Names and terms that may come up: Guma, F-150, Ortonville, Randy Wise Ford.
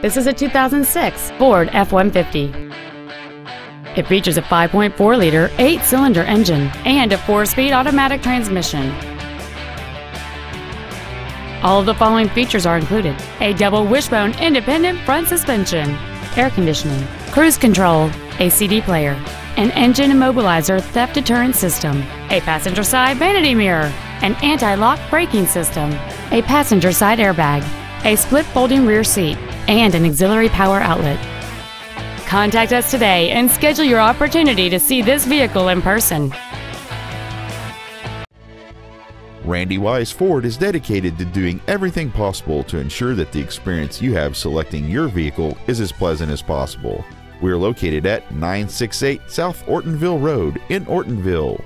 This is a 2006 Ford F-150. It features a 5.4-liter, 8-cylinder engine and a 4-speed automatic transmission. All of the following features are included: a double wishbone independent front suspension, air conditioning, cruise control, a CD player, an engine immobilizer theft deterrent system, a passenger side vanity mirror, an anti-lock braking system, a passenger side airbag, a split folding rear seat, and an auxiliary power outlet. Contact us today and schedule your opportunity to see this vehicle in person. Randy Wise Ford is dedicated to doing everything possible to ensure that the experience you have selecting your vehicle is as pleasant as possible. We are located at 968 South Ortonville Road in Ortonville.